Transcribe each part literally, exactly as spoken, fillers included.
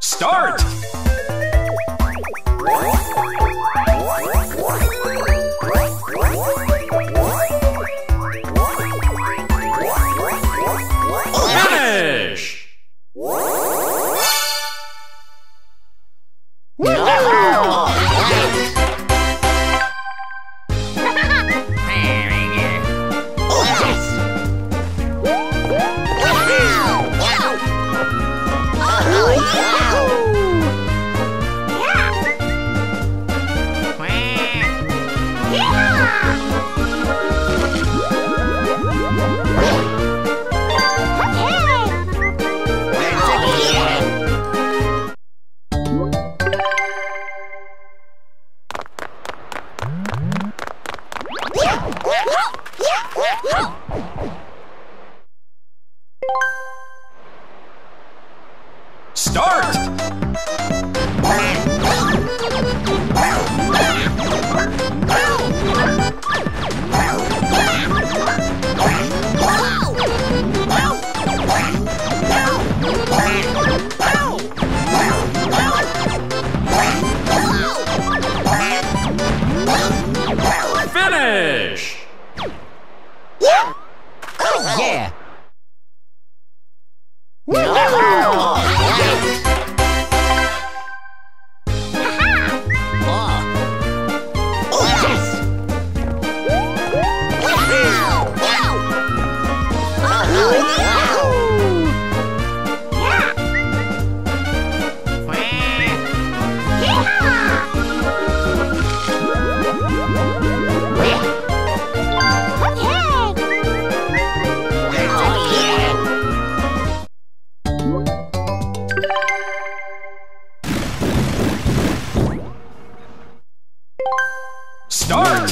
Start! Finish! Start! Finish! Yeah! Oh yeah! Start! Finish! Start! Finish! Start!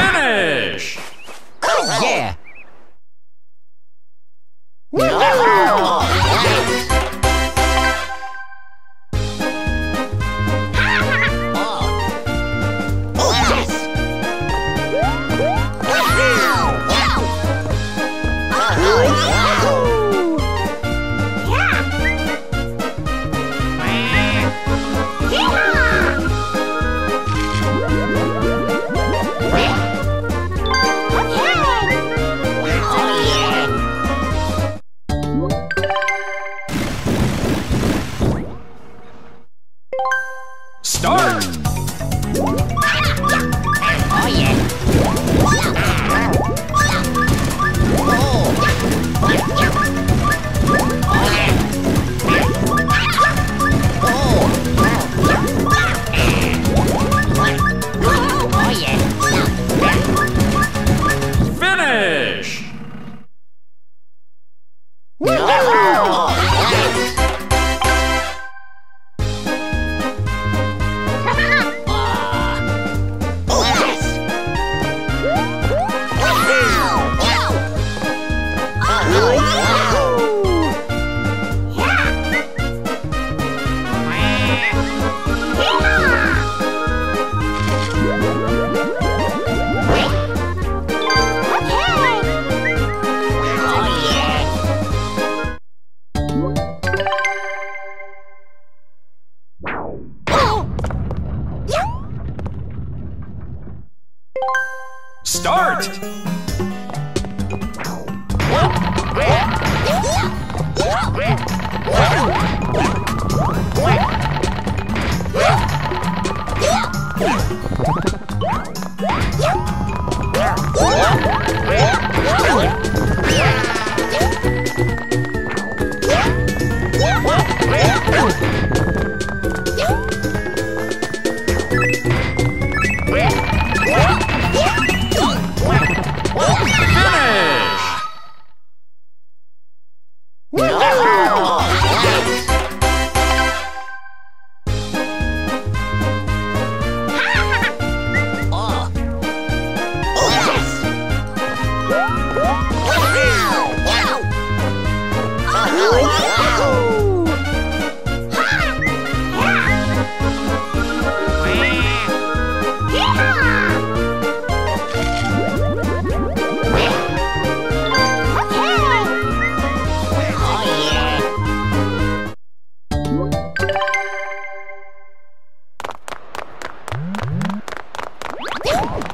Finish! Oh yeah! What?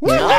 No!